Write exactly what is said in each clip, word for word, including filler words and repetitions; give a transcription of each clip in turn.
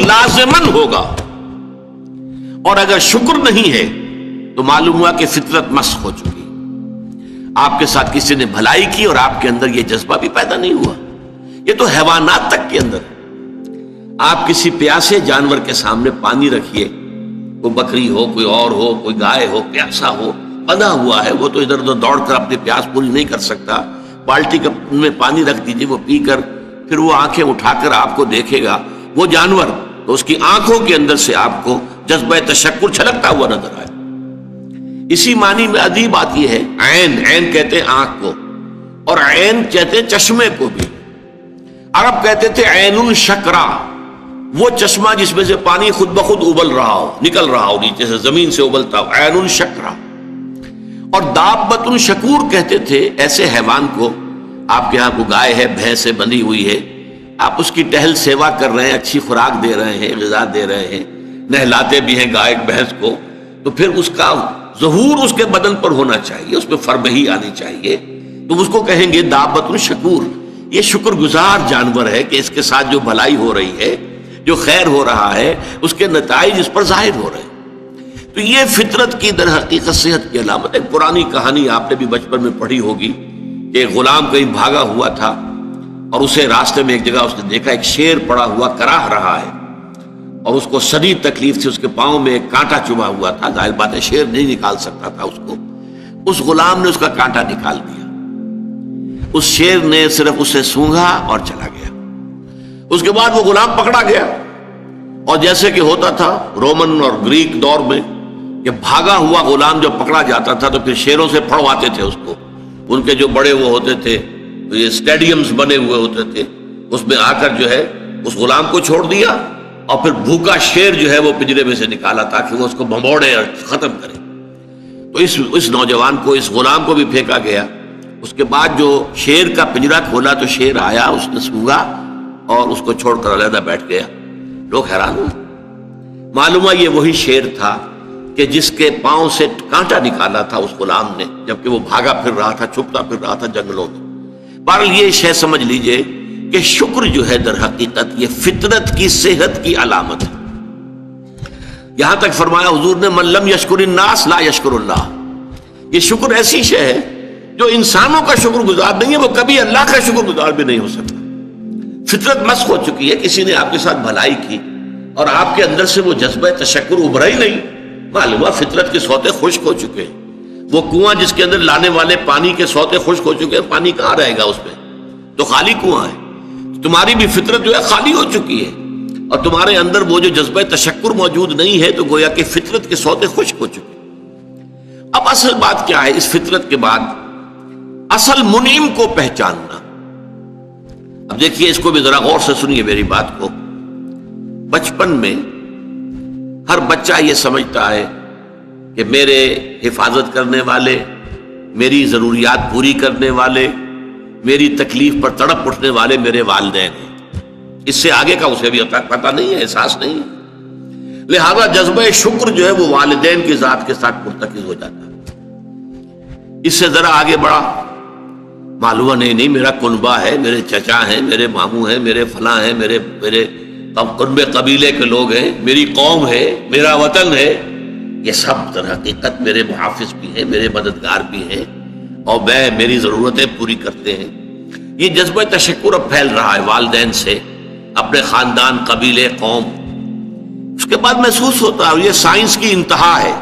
लाजमन होगा। और अगर शुक्र नहीं है तो मालूम हुआ कि फितरत मस्ख हो चुकी। आपके साथ किसी ने भलाई की और आपके अंदर यह जज्बा भी पैदा नहीं हुआ। यह तो हैवानात तक के अंदर। आप किसी प्यासे जानवर के सामने पानी रखिए, कोई बकरी हो, कोई और हो, कोई गाय हो, प्यासा हो, बंधा हुआ है, वो तो इधर उधर दौड़कर अपनी प्यास पूरी नहीं कर सकता। बाल्टी में पानी रख दीजिए, वो पीकर फिर वो आंखें उठाकर आपको देखेगा वो जानवर, तो उसकी आंखों के अंदर से आपको जज्बा तशक्कुर छलकता हुआ नजर आए। इसी मानी में अदीब आती है ऐन। ऐन कहते हैं आंख को और ऐन कहते हैं चश्मे को भी। अरब कहते थे ऐनुल शकरा, वो चश्मा जिसमें से पानी खुद ब खुद उबल रहा हो, निकल रहा हो, नीचे से जमीन से उबलता हो, ऐनुल शकरा। और दाब्बतुन शकूर कहते थे ऐसे हैवान को, आपके यहाँ को गाय है, भैंस से बंधी हुई है, आप उसकी टहल सेवा कर रहे हैं, अच्छी खुराक दे रहे हैं, गजा दे रहे हैं, नहलाते भी हैं गाय भैंस को, तो फिर उसका ज़हूर उसके बदन पर होना चाहिए, उसमें फरबही आनी चाहिए, तो उसको कहेंगे दाब्बतुन शकूर। ये शुक्रगुजार जानवर है कि इसके साथ जो भलाई हो रही है, जो खैर हो रहा है, उसके नताइज इस पर जाहिर हो रहे हैं। तो ये फितरत की दर हकीकत सेहत की अलामत। एक पुरानी कहानी आपने भी बचपन में पढ़ी होगी कि एक गुलाम कहीं भागा हुआ था और उसे रास्ते में एक जगह उसने देखा एक शेर पड़ा हुआ कराह रहा है और उसको शदीद तकलीफ थी, उसके पाँव में एक कांटा चुभा हुआ था। जाहिर बात है शेर नहीं निकाल सकता था उसको, उस गुलाम ने उसका कांटा निकाल दिया। उस शेर ने सिर्फ उसे सूंघा और चला गया। उसके बाद वो गुलाम पकड़ा गया और जैसे कि होता था रोमन और ग्रीक दौर में कि भागा हुआ गुलाम जब पकड़ा जाता था तो फिर शेरों से फड़वाते थे उसको। उनके जो बड़े वो होते थे, तो ये स्टेडियम्स बने हुए होते थे, उसमें आकर जो है उस गुलाम को छोड़ दिया और फिर भूखा शेर जो है वो पिंजरे में से निकाला ताकि वो उसको भंभोड़े और खत्म करे। तो इस इस नौजवान को, इस गुलाम को भी फेंका गया। उसके बाद जो शेर का पिंजरा खोला तो शेर आया, उसने सूंघा और उसको छोड़कर अलहदा बैठ गया। लोग हैरान हुए, मालूम है ये वही शेर था कि जिसके पाँव से कांटा निकाला था उस गुलाम ने, जबकि वो भागा फिर रहा था, छुपता फिर रहा था जंगलों में। बहरहाल ये शय समझ लीजिए कि शुक्र जो है दर हकीकत ये फितरत की सेहत की अलामत है। यहां तक फरमाया हुजूर ने मन लम यशकुरिन्नास ला यशकुरुल्लाह। ये शुक्र ऐसी शय है जो इंसानों का शुक्रगुजार नहीं है, वो कभी अल्लाह का शुक्रगुजार भी नहीं हो सकता। फितरत मस्क हो चुकी है। किसी ने आपके साथ भलाई की और आपके अंदर से वो जज्बा तशक्कुर उभरा ही नहीं, मालूम हुआ फितरत के सौते खुश्क हो चुके हैं। वो कुआं जिसके अंदर लाने वाले पानी के सौते खुश्क हो चुके हैं, पानी कहाँ रहेगा उसमें, तो खाली कुआं है। तुम्हारी भी फितरत जो है खाली हो चुकी है और तुम्हारे अंदर वो जो जज्बा तशक्कुर मौजूद नहीं है, तो गोया कि फितरत के सौते खुश्क हो चुके। अब असल बात क्या है इस फितरत के बाद? असल मुनीम को पहचानना। अब देखिए, इसको भी जरा गौर से सुनिए मेरी बात को। बचपन में हर बच्चा ये समझता है कि मेरे हिफाजत करने वाले, मेरी ज़रूरियात पूरी करने वाले, मेरी तकलीफ पर तड़प उठने वाले मेरे वालिदैन हैं। इससे आगे का उसे भी पता नहीं है, एहसास नहीं है। लिहाजा जज्बे शुक्र जो है वो वालिदैन की ज़ात के साथ मुर्तकिज़ हो जाता है। इससे ज़रा आगे बढ़ा, मालूम नहीं नहीं मेरा कुनबा है, मेरे चचा हैं, मेरे मामू हैं, मेरे फलां हैं, मेरे मेरे कुनबे कबीले के लोग हैं, मेरी कौम है, मेरा वतन है, ये सब तरह हकीकत मेरे मुहाफिज भी हैं, मेरे मददगार भी हैं और मैं मेरी ज़रूरतें पूरी करते हैं। ये जज्बा तशक्कुर अब फैल रहा है वालिदैन से अपने ख़ानदान, कबीले, कौम। उसके बाद महसूस होता है, ये साइंस की इंतहा है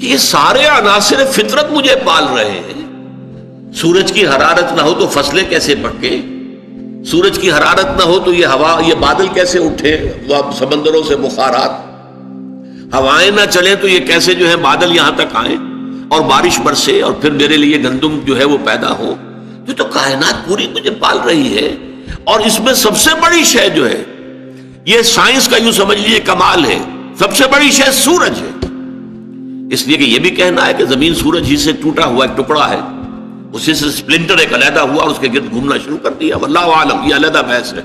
कि ये सारे अनासर फितरत मुझे पाल रहे हैं। सूरज की हरारत ना हो तो फसलें कैसे पके, सूरज की हरारत ना हो तो ये हवा, ये बादल कैसे उठे, समंदरों से बुखारात, हवाएं ना चले तो ये कैसे जो है बादल यहां तक आए और बारिश बरसे और फिर मेरे लिए गंदुम जो है वो पैदा हो। ये तो कायनात पूरी मुझे पाल रही है। और इसमें सबसे बड़ी शय जो है, ये साइंस का यूं समझ लीजिए कमाल है, सबसे बड़ी शय सूरज है। इसलिए कि यह भी कहना है कि जमीन सूरज ही से टूटा हुआ एक टुकड़ा है, उसी से स्प्लिंटर एक अलहदा हुआ और उसके गिर्द घूमना शुरू कर दिया। वल्लाहु आलम, ये अलहदा बहस है,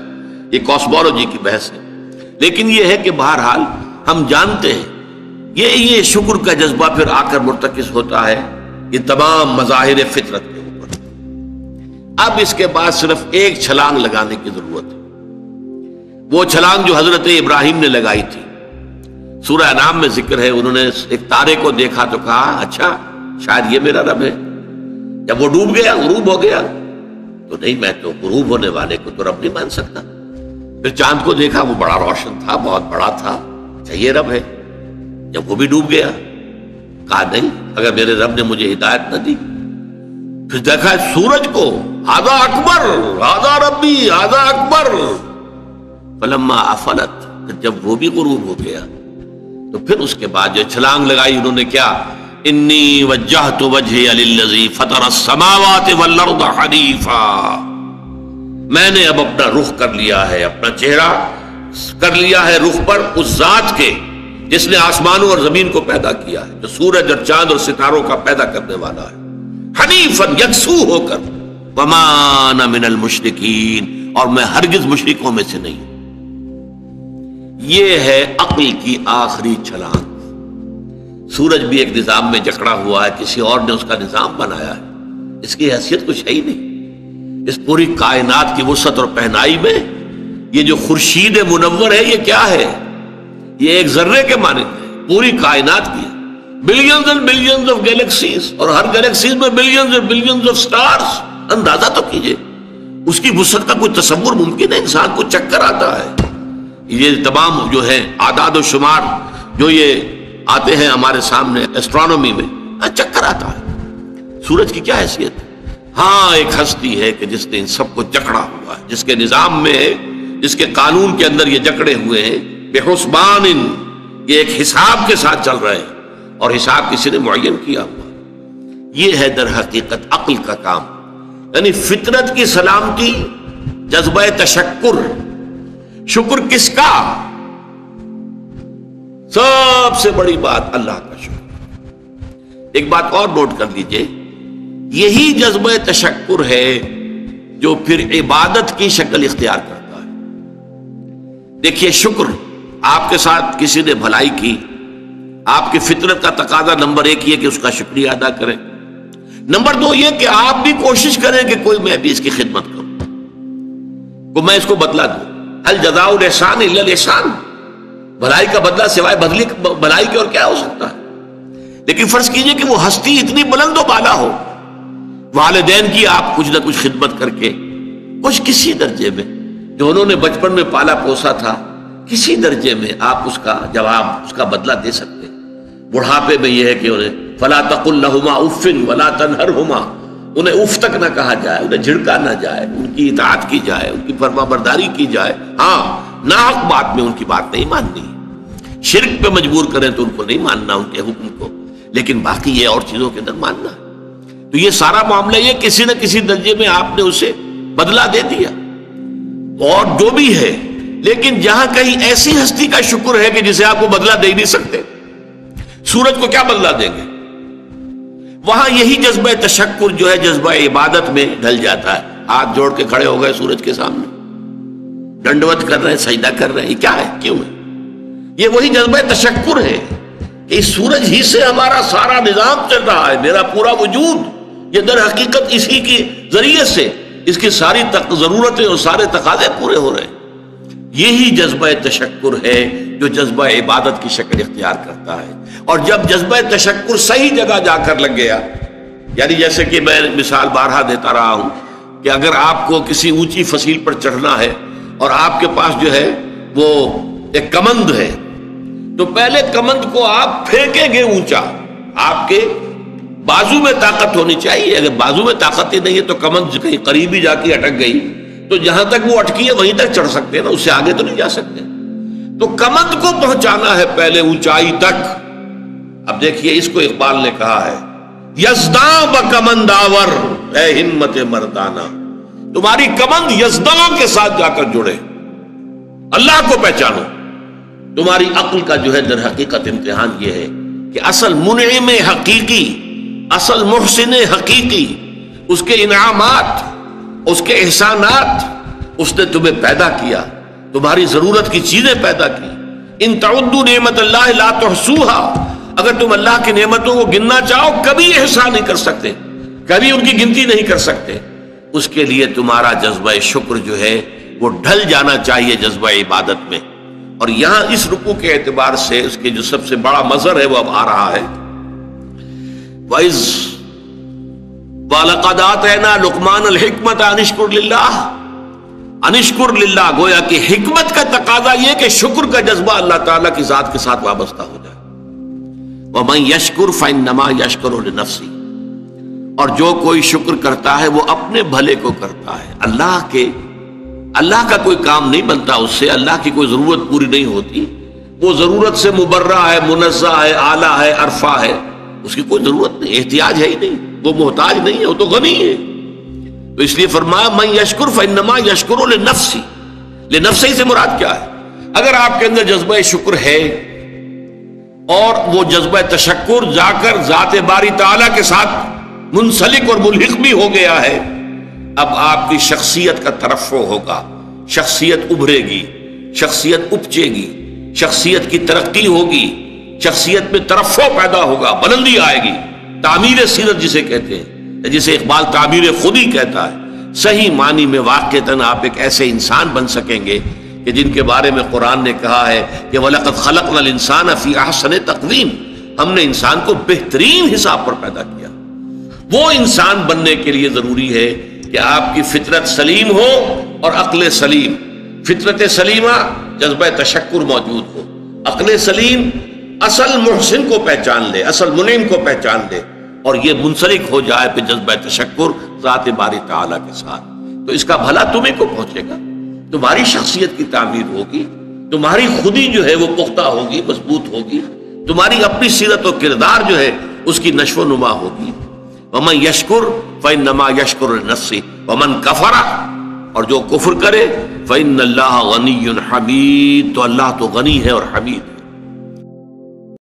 ये कॉस्मोलॉजी की बहस है। लेकिन ये है कि बहरहाल हम जानते हैं ये ये शुक्र का जज्बा फिर आकर मुर्तकिस होता है ये तमाम मज़ाहिर फितरत के ऊपर। अब इसके बाद सिर्फ एक छलांग लगाने की जरूरत है। वो छलांग जो हजरत इब्राहिम ने लगाई थी। सूरह नाम में जिक्र है, उन्होंने एक तारे को देखा तो कहा अच्छा शायद ये मेरा रब है। जब वो डूब गया, गुरूब हो गया, तो नहीं, मैं तो गुरूब होने वाले को तो रब नहीं मान सकता। फिर चांद को देखा, वो बड़ा रोशन था, बहुत बड़ा था, अच्छा ये रब है। जब वो भी डूब गया, कहा नहीं, अगर मेरे रब ने मुझे हिदायत न दी। फिर देखा सूरज को, आधा अकबर, आधा रब्बी, आधा अकबर। फलम्मा अफलत, फिर जब वो भी गुरूब हो गया, तो फिर उसके बाद जो छलांग लगाई उन्होंने क्या, इन्नी वज्जहतु वज्हिया लिल्लज़ी फतरा अस्समावाति वल अर्द हनीफा, मैंने अब अपना रुख कर लिया है, अपना चेहरा कर लिया है रुख पर उस जात के जिसने आसमानों और जमीन को पैदा किया है, जो सूरज और चांद और सितारों का पैदा करने वाला है, हनीफन यकसू होकर, वमा अना मिनल मुश्रिकीन, और मैं हरगिज मुश्रिकों में से नहीं। ये है अक्ल की आखिरी छलांग। सूरज भी एक निजाम में जकड़ा हुआ है, किसी और ने उसका निजाम बनाया है, इसकी हैसियत कुछ है ही नहीं। इस पूरी कायनात की वसअत और पहनाई में ये जो खुर्शीद मुनव्वर है, ये क्या है? ये एक जर्रे के माने पूरी कायनात की, billions and billions of galaxies, और हर गैलेक्सीज में billions and billions of stars. अंदाजा तो कीजिए, उसकी वसअत का कोई तसव्वुर मुमकिन है? इंसान को चक्कर आता है। ये तमाम जो है आदाद और शुमार जो ये आते हैं हमारे सामने एस्ट्रोनॉमी में, चक्कर आता है। सूरज की क्या हैसियत है? हाँ, एक हस्ती है कि जिसने इन सबको जकड़ा हुआ है, जिसके निजाम में है, जिसके कानून के अंदर ये जकड़े हुए हैं, बेहुस्बान, ये एक हिसाब के साथ चल रहे हैं, और हिसाब किसी ने मुअय्यन किया हुआ। ये है दर हकीकत अक्ल का काम, यानी फितरत की सलामती, जज्बा तशक्कुर, शुक्र किसका? सबसे बड़ी बात अल्लाह का शुक्र। एक बात और नोट कर लीजिए, यही जज्बा तशक्कुर है जो फिर इबादत की शक्ल इख्तियार करता है। देखिए, शुक्र, आपके साथ किसी ने भलाई की, आपकी फितरत का तकादा नंबर एक ये कि उसका शुक्रिया अदा करें, नंबर दो ये कि आप भी कोशिश करें कि कोई मैं भी इसकी खिदमत करूं, को मैं इसको बदला दूं। अल जज़ाउल एहसान इल्लल एहसान, भलाई का बदला सिवाय बदली भलाई के और क्या हो सकता है? लेकिन फर्ज कीजिए कि वो हस्ती इतनी बुलंद बाला हो, वालिदैन की आप कुछ ना कुछ खिदमत करके कुछ किसी दर्जे में जो उन्होंने बचपन में पाला पोसा था, किसी दर्जे में आप उसका जवाब, उसका बदला दे सकते। बुढ़ापे में यह है कि उन्हें फला तकुल लहुमा उफ़िन वला तनहरहुमा, उन्हें उफ तक ना कहा जाए, उन्हें झिड़का ना जाए, उनकी इताअत की जाए, उनकी फरमाबरदारी की जाए। हाँ, नाहक बात में उनकी बात नहीं माननी। शिरक पे मजबूर करें तो उनको नहीं मानना, उनके हुक्म को, लेकिन बाकी ये और चीज़ों के अंदर मानना। तो ये सारा मामला ये किसी न किसी दर्जे में आपने उसे बदला दे दिया, और जो भी है। लेकिन जहां कहीं ऐसी हस्ती का शुक्र है कि जिसे आपको बदला दे नहीं सकते, सूरज को क्या बदला देंगे, वहां यही जज्बा तशक्कुर जो है जज्बा इबादत में ढल जाता है। हाथ जोड़ के खड़े हो गए सूरज के सामने, दंडवत कर रहे हैं, सजदा कर रहे हैं, क्या है, क्यों है? ये वही जज्बा तशक्कुर है कि सूरज ही से हमारा सारा निजाम चल रहा है, मेरा पूरा वजूद ये दर हकीकत इसी के जरिए से इसकी सारी जरूरतें और सारे तकाजे पूरे हो रहे हैं। यही जज्बा तशक्कुर है जो जज्बा इबादत की शक्ल इख्तियार करता है। और जब जज्बा तशक्कुर सही जगह जाकर लग गया, यानी जैसे कि मैं मिसाल बारहा देता रहा हूं कि अगर आपको किसी ऊंची फसील पर चढ़ना है और आपके पास जो है वो एक कमंद है, तो पहले कमंद को आप फेंकेंगे ऊंचा, आपके बाजू में ताकत होनी चाहिए। अगर बाजू में ताकत ही नहीं है तो कमंद कहीं करीब ही जाके अटक गई, तो जहां तक वो अटकी है वहीं तक चढ़ सकते हैं ना, उससे आगे तो नहीं जा सकते। तो कमंद को पहुंचाना है पहले ऊंचाई तक। अब देखिए, इसको इकबाल ने कहा है, यजदा ब कमंदावर, ऐ हिम्मत मर्दाना, तुम्हारी कमंद यजदा के साथ जाकर जुड़े, अल्लाह को पहचानो। तुम्हारी अक्ल का जो है दर हकीकत इम्तिहान ये है कि असल मुनइम हकीकी, असल मुहसिन हकीकी, उसके इनामात, उसके एहसानात, उसने तुम्हें पैदा किया, तुम्हारी जरूरत की चीजें पैदा की। इन तउद्दू नेमत अल्लाह ला तुहसूहा, अगर तुम अल्लाह की नेमतों को गिनना चाहो कभी एहसान नहीं कर सकते, कभी उनकी गिनती नहीं कर सकते। उसके लिए तुम्हारा जज्बा शुक्र जो है वो ढल जाना चाहिए जज्बा इबादत में। और यहां इस रुकू के एतबार से उसके जो सबसे बड़ा मजर है वो अब आ रहा है। वाइज वालकदात है ना लुकमान अलहिकमत अनिश्कुर लिल्लाह अनिश्कुर लिल्लाह, गोया कि हिकमत का तकाजा यह कि शुक्र का जज्बा अल्लाह ताला की जात के साथ वाबस्ता हो जाए। वह मैं यशकुर फाइन नमा यशकुर नफसी, और जो कोई शुक्र करता है वो अपने भले को करता है। अल्लाह के अल्लाह का कोई काम नहीं बनता उससे, अल्लाह की कोई ज़रूरत पूरी नहीं होती, वो ज़रूरत से मुबर्रा है, मुनज़्ज़ा है, आला है, अरफा है, उसकी कोई ज़रूरत नहीं, एहतियाज है ही नहीं, वो मोहताज नहीं है, वो तो गनी है। तो इसलिए फरमाया मैं यशकुर फन्नमा यशकुर ले नफ्सी, ले नफ्सी से मुराद क्या है? अगर आपके अंदर जज्बा शुक्र है और वो जज्बा तशक्कुर जाकर ज़ात बारी ताला के साथ मुंसलिक और मुल्हिक भी हो गया है, अब आपकी शख्सियत का तरफो होगा, शख्सियत उभरेगी, शख्सियत उपचेगी, शख्सियत की तरक्की होगी, शख्सियत में तरफो पैदा होगा, बुलंदी आएगी, तामीर सीरत जिसे कहते हैं, जिसे इकबाल तामीर खुदी कहता है। सही मानी में वाक़तन आप एक ऐसे इंसान बन सकेंगे कि जिनके बारे में कुरान ने कहा है कि वलक़द खलक़नल इंसान फ़ी अहसन तक़वीम, हमने इंसान को बेहतरीन हिसाब पर पैदा किया। वो इंसान बनने के लिए जरूरी है कि आपकी फितरत सलीम हो और अक्ल सलीम, फितरत सलीमा जज्बा तशक्कुर मौजूद हो, अक्ल सलीम असल मुहसिन को पहचान ले, असल मुनिम को पहचान ले, और ये मुंसलिक हो जाए फिर जज्बा तशक्कुर ज़ात बारी ताला के साथ। तो इसका भला तुम्हें को पहुंचेगा, तुम्हारी शख्सियत की तामीर होगी, तुम्हारी खुदी जो है वो पुख्ता होगी, मजबूत होगी, तुम्हारी अपनी सीरत और किरदार जो है उसकी नशो नुमा होगी। वमन यशकुर फइन्नमा यशकुर नफ्सी वमन कफरा, और जो कुफ्र करे फइन्नल्लाह गनीयुन हमीद, तो अल्लाह तो गनी है और हमीद।